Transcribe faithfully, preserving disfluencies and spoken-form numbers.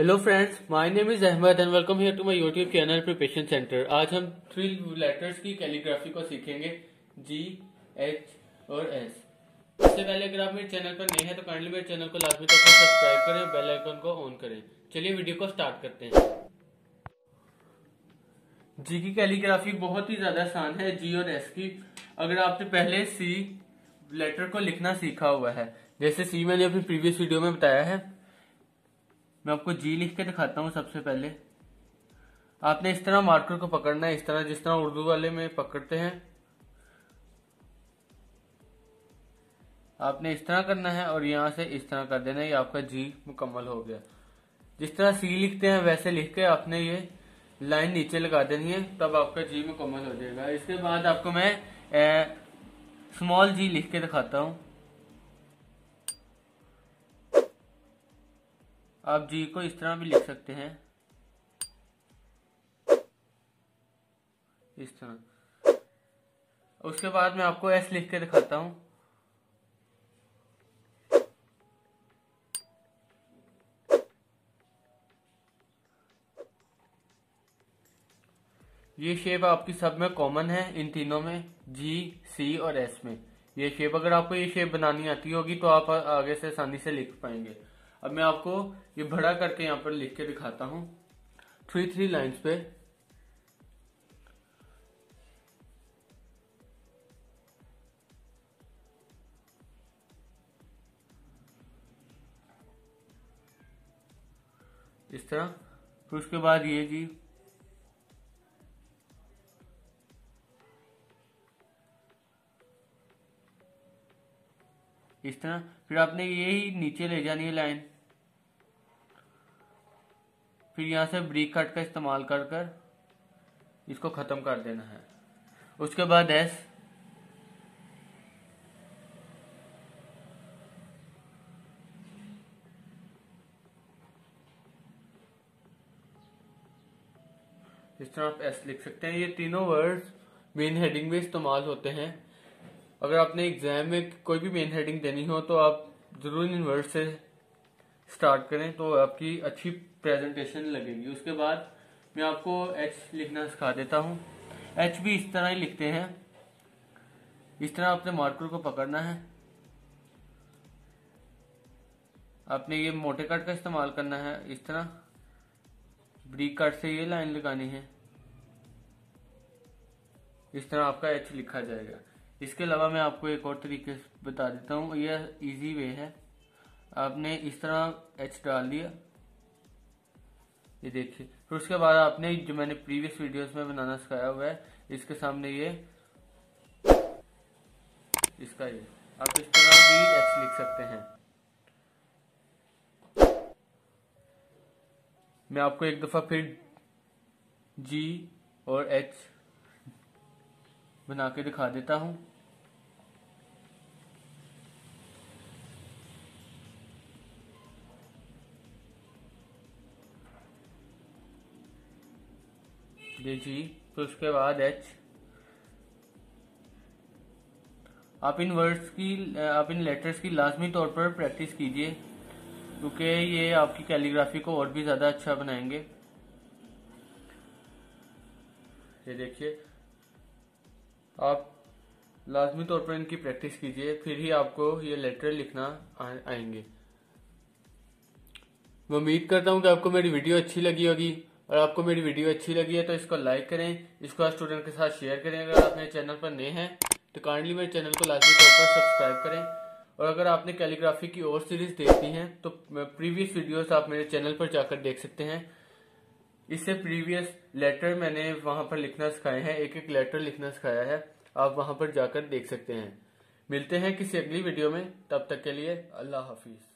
Hello friends, my name is Ahmed and welcome here to my YouTube channel preparation centre. आज हम three letters की calligraphy को सीखेंगे, जी, H और एस। इससे पहले अगर आप मेरे चैनल पर नए हैं तो काइंडली मेरे चैनल को लाजमी तौर पर सब्सक्राइब करें और बेल आइकन को ऑन करें। चलिए वीडियो को स्टार्ट करते हैं। जी की कैलीग्राफी बहुत ही ज्यादा आसान है जी और एस की। अगर आपने पहले सी लेटर को लिखना सीखा हुआ है, जैसे सी मैंने अपनी प्रीवियस वीडियो में बताया है, मैं आपको जी लिख के दिखाता हूँ। सबसे पहले आपने इस तरह मार्कर को पकड़ना है, इस तरह जिस तरह उर्दू वाले में पकड़ते हैं आपने इस तरह करना है और यहाँ से इस तरह कर देना है। ये आपका जी मुकम्मल हो गया। जिस तरह सी लिखते हैं वैसे लिख के आपने ये लाइन नीचे लगा देनी है, तब आपका जी मुकम्मल हो जाएगा। इसके बाद आपको मैं ए, स्मॉल जी लिख के दिखाता हूँ। आप जी को इस तरह भी लिख सकते हैं, इस तरह। उसके बाद मैं आपको एस लिख के दिखाता हूं। ये शेप आपकी सब में कॉमन है, इन तीनों में, जी, सी और एस में। ये शेप अगर आपको ये शेप बनानी आती होगी तो आप आगे से आसानी से लिख पाएंगे। अब मैं आपको ये बड़ा करके यहाँ पर लिख के दिखाता हूँ, थ्री थ्री लाइंस पे। इस तरह। फिर उसके बाद ये जी, इस तरह। फिर आपने ये ही नीचे ले जानी है लाइन, फिर यहाँ से ब्रेक कट का इस्तेमाल कर कर इसको खत्म कर देना है। उसके बाद एस, इस तरह आप एस लिख सकते हैं। ये तीनों वर्ड्स मेन हेडिंग में इस्तेमाल होते हैं। अगर आपने एग्जाम में कोई भी मेन हेडिंग देनी हो तो आप जरूर इन वर्ड से स्टार्ट करें, तो आपकी अच्छी प्रेजेंटेशन लगेगी। उसके बाद मैं आपको एच लिखना सिखा देता हूँ। एच भी इस तरह ही लिखते हैं, इस तरह आपने मार्कर को पकड़ना है, आपने ये मोटे कट का इस्तेमाल करना है, इस तरह ब्रीक कट से ये लाइन लगानी है, इस तरह आपका एच लिखा जाएगा। इसके अलावा मैं आपको एक और तरीके से बता देता हूँ, यह इजी वे है। आपने इस तरह एच डाल दिया, ये देखिए। फिर उसके बाद आपने जो मैंने प्रीवियस वीडियोस में बनाना सिखाया हुआ है, इसके सामने ये इसका ये आप इस तरह भी एच लिख सकते हैं। मैं आपको एक दफा फिर जी और एच बना के दिखा देता हूं। ये जी, तो उसके बाद एच। आप इन वर्ड्स की, आप इन लेटर्स की लाजमी तौर पर प्रैक्टिस कीजिए, क्योंकि ये आपकी कैलीग्राफी को और भी ज्यादा अच्छा बनाएंगे। ये देखिए, आप लाजमी तौर पर इनकी प्रैक्टिस कीजिए, फिर ही आपको ये लेटर लिखना आ, आएंगे। मैं उम्मीद करता हूँ कि आपको मेरी वीडियो अच्छी लगी होगी, और आपको मेरी वीडियो अच्छी लगी है तो इसको लाइक करें, इसको स्टूडेंट के साथ शेयर करें। अगर आप मेरे चैनल पर नए हैं तो काइंडली मेरे चैनल को लाजमी तौर पर सब्सक्राइब करें। और अगर आपने कैलीग्राफी की और सीरीज देखनी है तो प्रीवियस वीडियोस आप मेरे चैनल पर जाकर देख सकते हैं। इससे प्रीवियस लेटर मैंने वहां पर लिखना सिखाए हैं, एक एक लेटर लिखना सिखाया है, आप वहां पर जाकर देख सकते हैं। मिलते हैं किसी अगली वीडियो में, तब तक के लिए अल्लाह हाफिज।